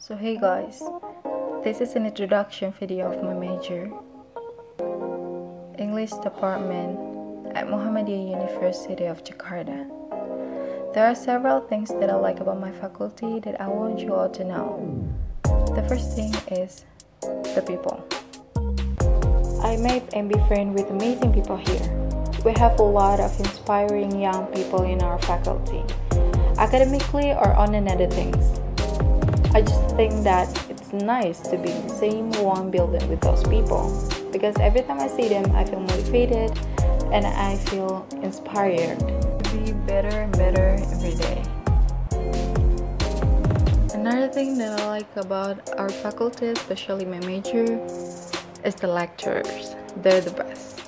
So hey guys, this is an introduction video of my major, English Department at Muhammadiyah University of Jakarta. There are several things that I like about my faculty that I want you all to know. The first thing is the people. I made and befriend with amazing people here. We have a lot of inspiring young people in our faculty, academically or on another things. I just think that it's nice to be in the same one building with those people, because every time I see them I feel motivated and I feel inspired to be better and better every day. Another thing that I like about our faculty, especially my major, is the lecturers. They're the best.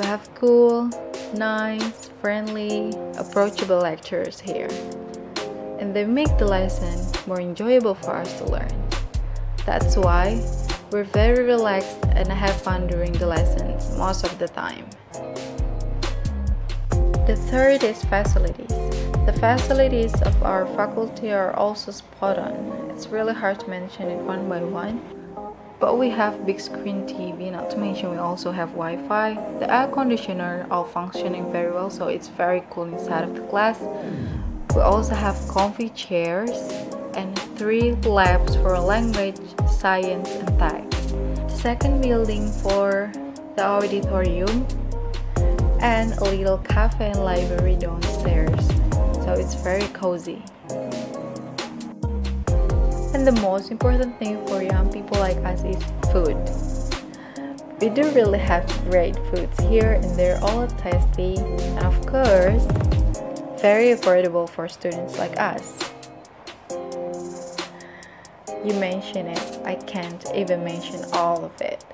We have cool, nice, friendly, approachable lecturers here, and they make the lesson more enjoyable for us to learn. That's why we're very relaxed and have fun during the lessons most of the time. The third is facilities. The facilities of our faculty are also spot on. It's really hard to mention it one by one, but we have big screen TV, not to mention we also have Wi-Fi. The air conditioner all functioning very well, so it's very cool inside of the class. We also have comfy chairs and 3 labs for language, science, and tech. The second building for the auditorium and a little cafe and library downstairs. So it's very cozy. And the most important thing for young people like us is food. We do really have great foods here and they're all tasty and of course very affordable for students like us. You mention it, I can't even mention all of it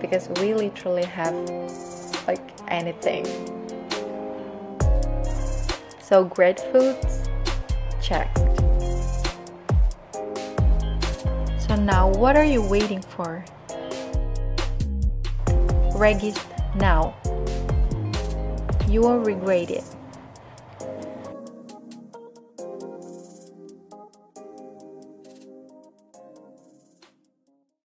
because we literally have like anything. So great foods, checked. So now what are you waiting for? Register now. You won't regret it.